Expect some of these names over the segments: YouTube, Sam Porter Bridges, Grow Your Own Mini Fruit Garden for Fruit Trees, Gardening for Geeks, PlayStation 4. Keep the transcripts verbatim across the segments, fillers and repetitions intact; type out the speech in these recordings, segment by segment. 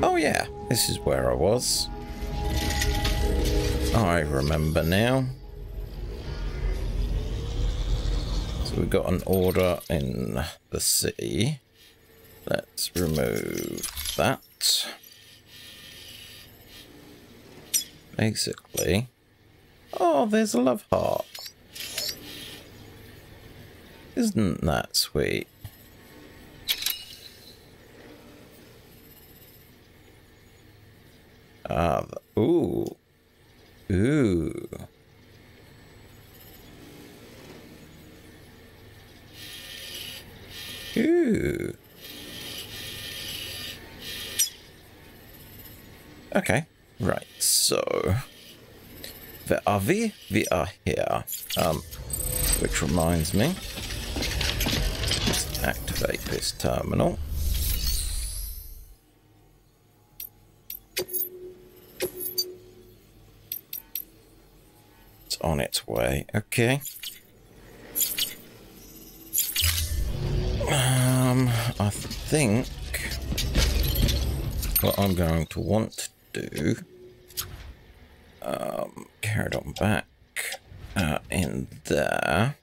Oh yeah, this is where I was. I remember now. So we've got an order in the sea. Let's remove that. Basically. Oh, there's a love heart. Isn't that sweet? Ah, uh, ooh. Ooh. Ooh. Okay. Right, so... where are we? We are here. Um, which reminds me. Let's activate this terminal. It's on its way. Okay. Um, I think... what I'm going to want to do, um, carried on back uh, in there.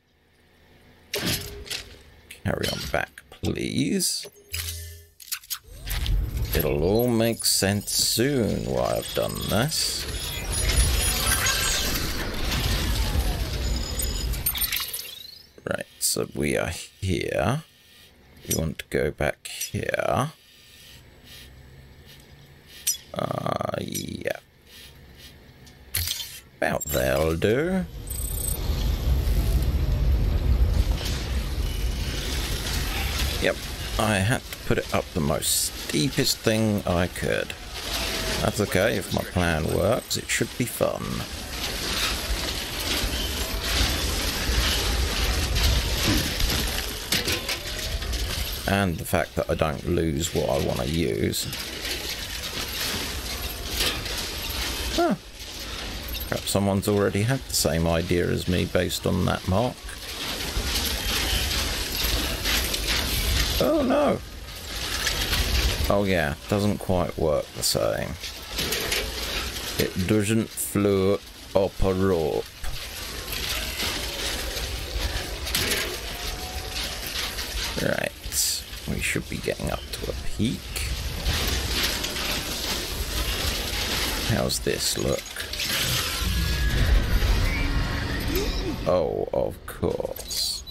Carry on back, please. It'll all make sense soon why I've done this. Right, so we are here. We want to go back here. Uh, yeah. About there'll do. Yep, I had to put it up the most steepest thing I could. That's okay, if my plan works, it should be fun. And the fact that I don't lose what I want to use. Huh. Perhaps someone's already had the same idea as me based on that mark. Oh no! Oh yeah, doesn't quite work the same. It doesn't float up a rope. Right, we should be getting up to a peak. How's this look? Oh, of course.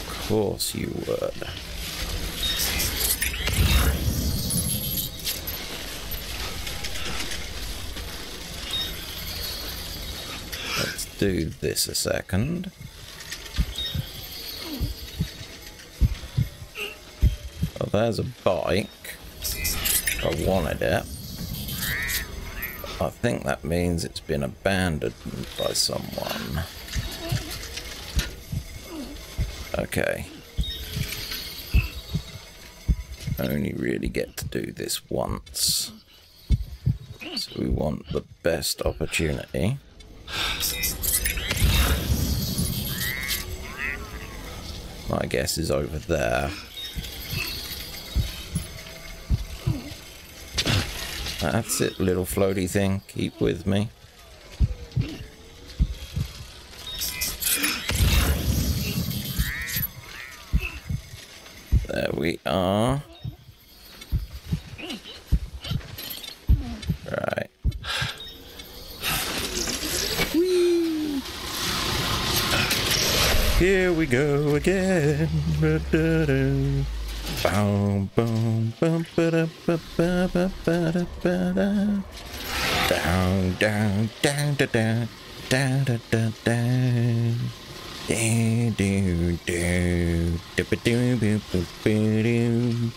Of course you would. Let's do this a second. There's a bike. I wanted it. I think that means it's been abandoned by someone. Okay. I only really get to do this once. So we want the best opportunity. My guess is over there. That's it, little floaty thing. Keep with me. There we are. Right. Whee! Here we go again. Da-da-da. Boom, boom, boom, ba-da, ba, ba, ba, ba, ba, da. Down, down, down, da, da, down, da, da, down. Do, do, do, do, do, do, do,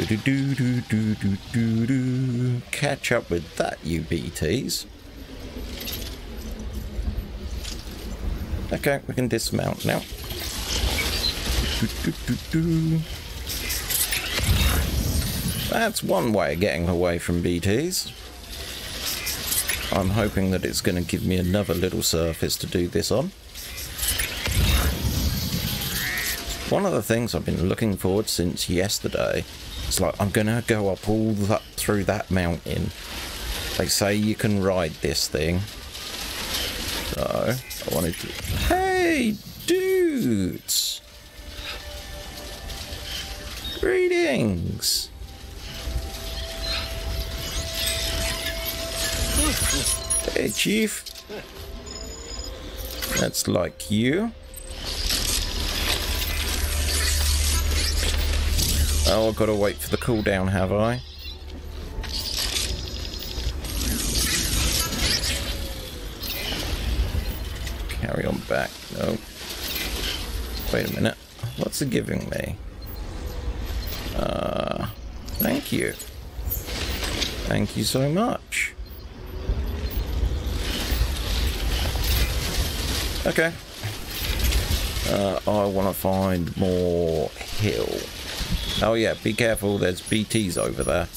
do, do, do, do. Catch up with that, you B Ts. Okay, we can dismount now. Do, do, do, do. That's one way of getting away from B Ts. I'm hoping that it's going to give me another little surface to do this on. One of the things I've been looking forward since yesterday, it's like I'm gonna go up all that through that mountain. They say you can ride this thing. So I wanted to... Hey, dudes! Greetings! Hey, Chief. That's like you. Oh, I've got to wait for the cooldown, have I? Carry on back. No. Wait a minute. What's it giving me? Uh, thank you. Thank you so much. Okay. Uh, I want to find more hill. Oh yeah, be careful. There's B Ts over there.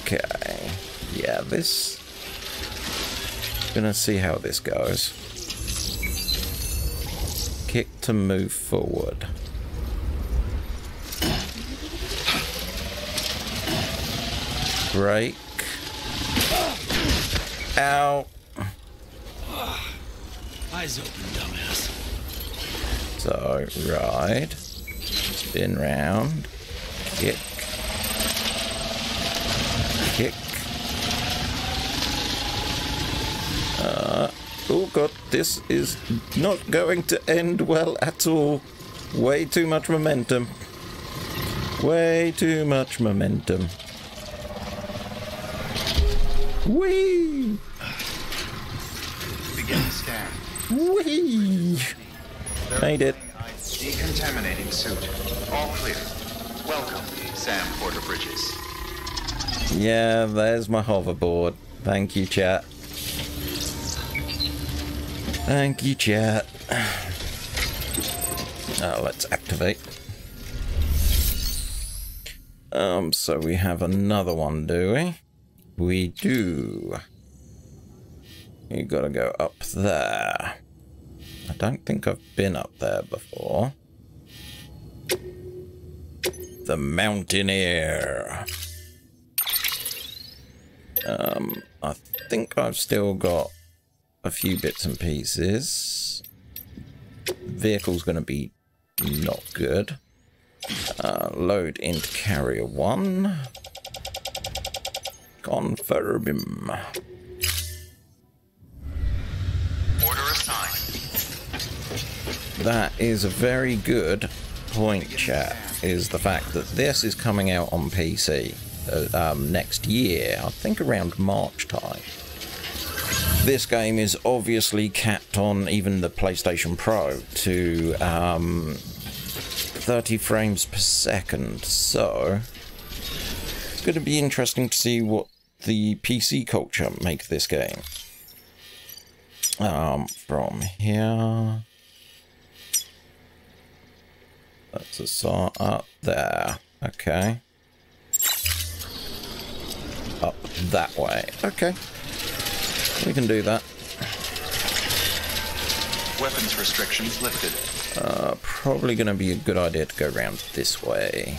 Okay. Yeah, this... Gonna see how this goes. Kick to move forward. Break. Ow. Eyes open, dumbass. So, ride. Spin round. Kick. Kick. Uh, oh god, this is not going to end well at all. Way too much momentum. Way too much momentum. Whee! Begin scan. Whee! Made it. Decontaminating suit. All clear. Welcome, Sam Porter Bridges. Yeah, there's my hoverboard. Thank you, chat. Thank you, chat. Now oh, let's activate. Um, so we have another one, do we? We do. You gotta go up there. I don't think I've been up there before. The Mountaineer. Um, I think I've still got a few bits and pieces. Vehicle's going to be not good. Uh, load into carrier one. Confirm him. Order assigned. That is a very good point, chat, is the fact that this is coming out on P C uh, um, next year. I think around March time. This game is obviously capped on even the PlayStation Pro to um, thirty frames per second, so it's going to be interesting to see what the P C culture make this game. Um, from here, that's a start up there. Okay, up that way. Okay. We can do that. Weapons restrictions lifted. Uh, probably going to be a good idea to go round this way.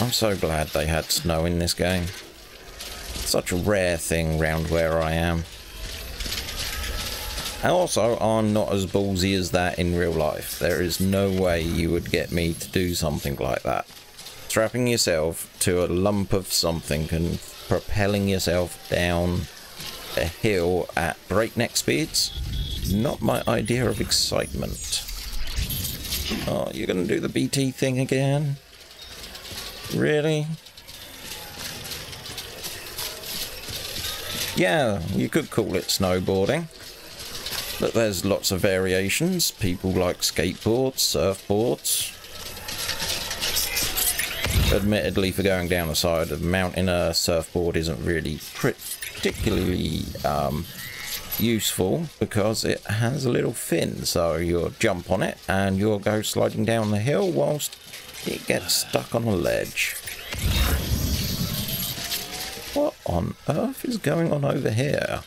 I'm so glad they had snow in this game. Such a rare thing round where I am. And also, I'm not as ballsy as that in real life. There is no way you would get me to do something like that. Strapping yourself to a lump of something and propelling yourself down a hill at breakneck speeds. Not my idea of excitement. Oh, you're gonna do the B T thing again? Really? Yeah, you could call it snowboarding. But there's lots of variations. People like skateboards, surfboards. Admittedly, for going down the side of the mountain, a surfboard isn't really particularly um, useful because it has a little fin, so you'll jump on it and you'll go sliding down the hill whilst it gets stuck on a ledge. What on earth is going on over here?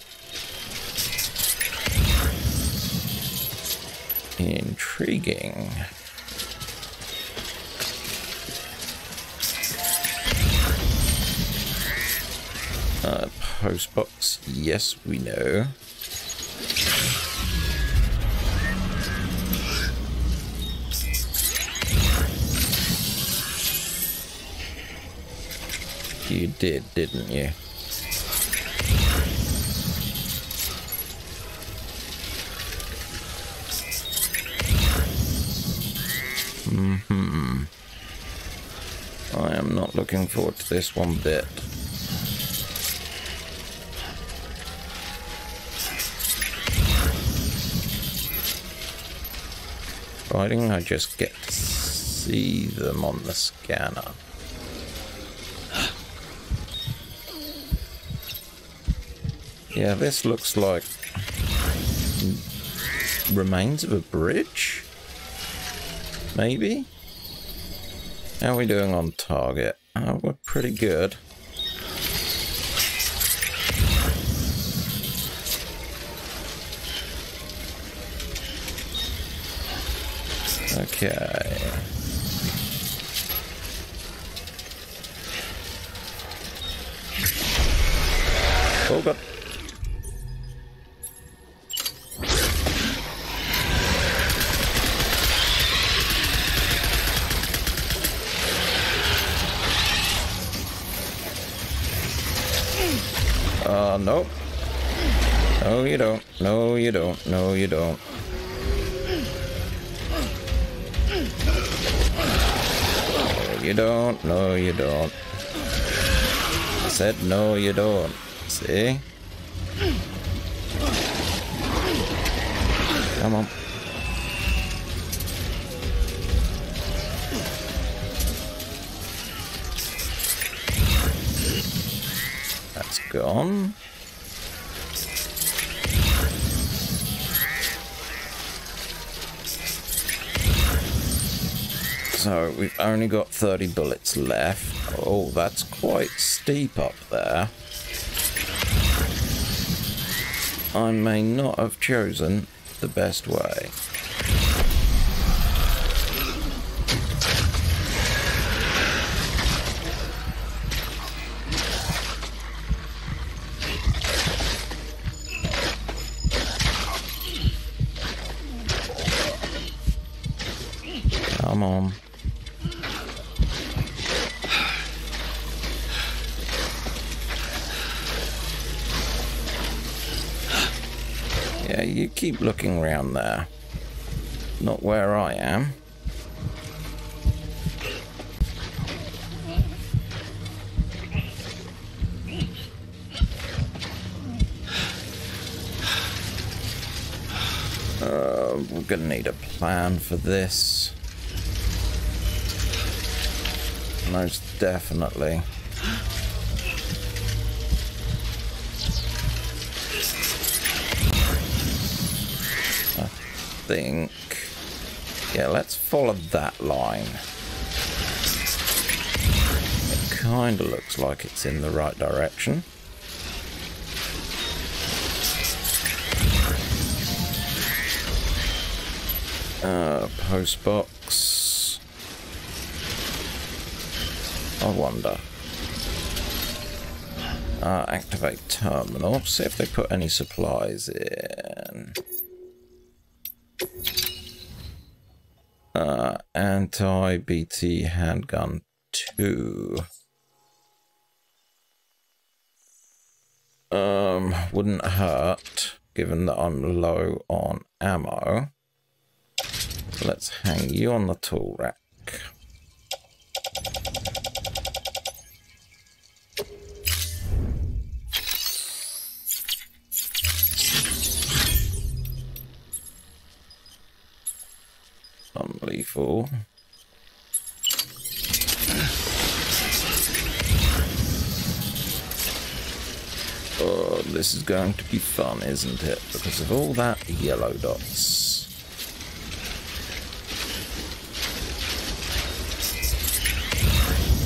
Intriguing. Uh, post box. Yes, we know. You did, didn't you? Mm-hmm. I am not looking forward to this one bit. Riding, I just get to see them on the scanner. Yeah, this looks like remains of a bridge? Maybe? How are we doing on target? Oh, we're pretty good. Okay. Oh god. Uh, nope. No, you don't. No, you don't. No, you don't. No, you don't. No, you don't. I said no, you don't. See? Come on. Gone. So we've only got thirty bullets left. Oh, that's quite steep up there. I may not have chosen the best way. Mom. Yeah, you keep looking around there. Not where I am. Uh, we're gonna need a plan for this. Most definitely. I think... yeah, let's follow that line. It kind of looks like it's in the right direction. Uh, post box. I wonder. Uh, activate terminal. See if they put any supplies in. Uh, anti-B T handgun two. Um, wouldn't hurt, given that I'm low on ammo. Let's hang you on the tool rack. Unlethal. Oh, this is going to be fun, isn't it? Because of all that yellow dots.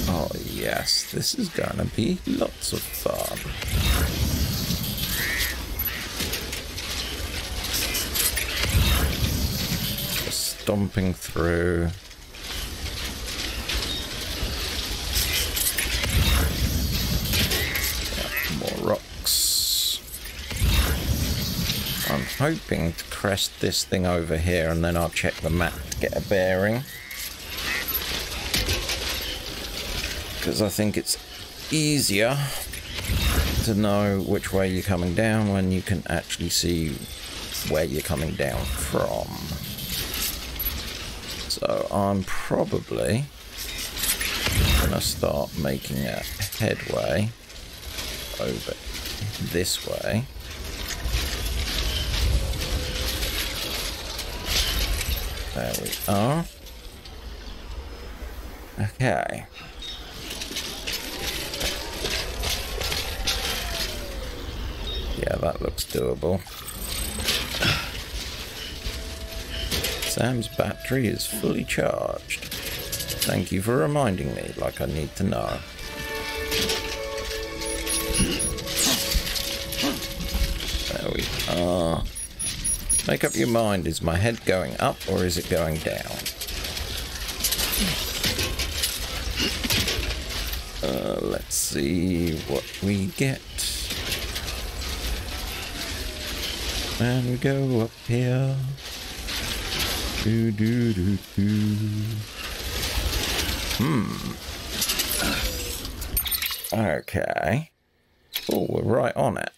Oh yes, this is going to be lots of fun. stomping through. Yeah, more rocks. I'm hoping to crest this thing over here and then I'll check the map to get a bearing. Because I think it's easier to know which way you're coming down when you can actually see where you're coming down from. So I'm probably gonna start making a headway over this way. There we are. Okay. Yeah, that looks doable. Sam's battery is fully charged. Thank you for reminding me, like I need to know. There we are. Make up your mind, is my head going up or is it going down? Uh, let's see what we get. And we go up here. Do, do, do, do. Hmm. Okay. Oh, we're right on it.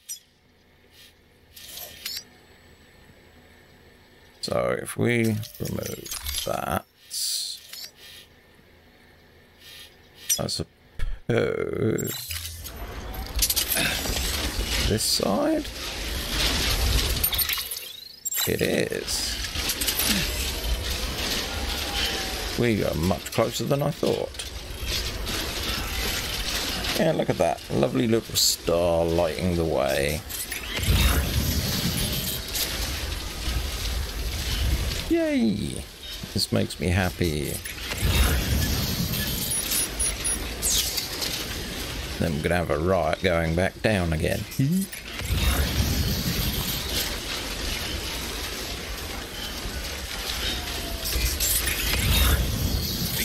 So if we remove that, I suppose this side. It is. We are much closer than I thought. Yeah, look at that. Lovely little star lighting the way. Yay! This makes me happy. Then we're going to have a riot going back down again.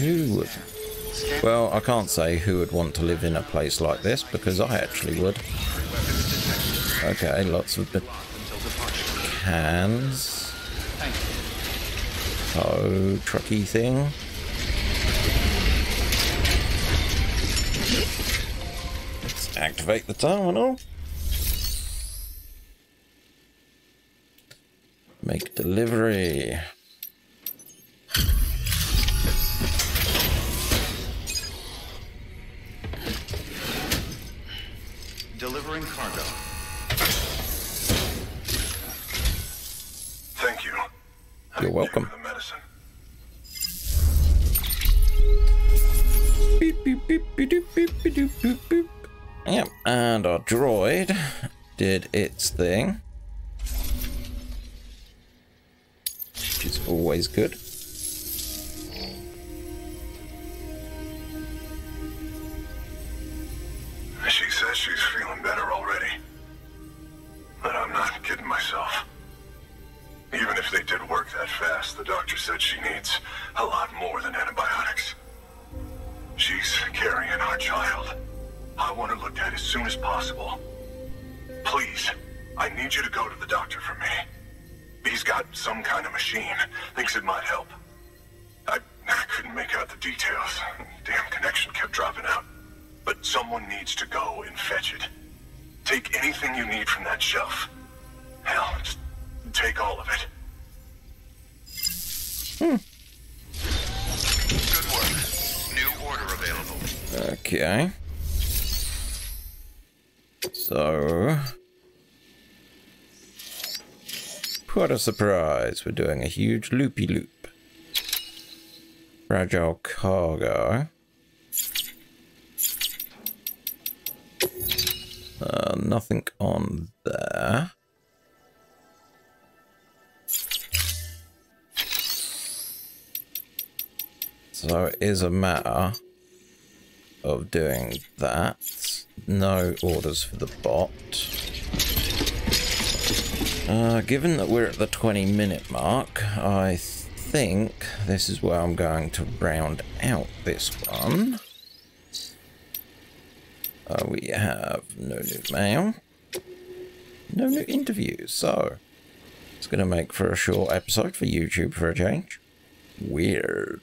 Who would? Well, I can't say who would want to live in a place like this, because I actually would. Okay, lots of the cans. Oh, trucky thing. Let's activate the terminal. Make delivery. Delivering cargo. Thank you. You're welcome. The medicine. Beep, beep, beep, beep, beep, beep, beep, beep, beep. Yep, and our droid did its thing, which is always good. She says she's feeling better already, but I'm not kidding myself. Even if they did work that fast, the doctor said she needs a lot more than antibiotics. She's carrying our child. I want her looked at as soon as possible. Please, I need you to go to the doctor for me. He's got some kind of machine, thinks it might help. I, I couldn't make out the details. Damn connection kept dropping out. But someone needs to go and fetch it. Take anything you need from that shelf. Hell, just take all of it. Hmm. Good work. New order available. Okay. So... what a surprise. We're doing a huge loopy-loop. Fragile cargo. Uh, nothing on there. So it is a matter of doing that. No orders for the bot. Uh, given that we're at the twenty minute mark, I think this is where I'm going to round out this one. Uh, we have no new mail, no new interviews, so it's going to make for a short episode for YouTube for a change. Weird.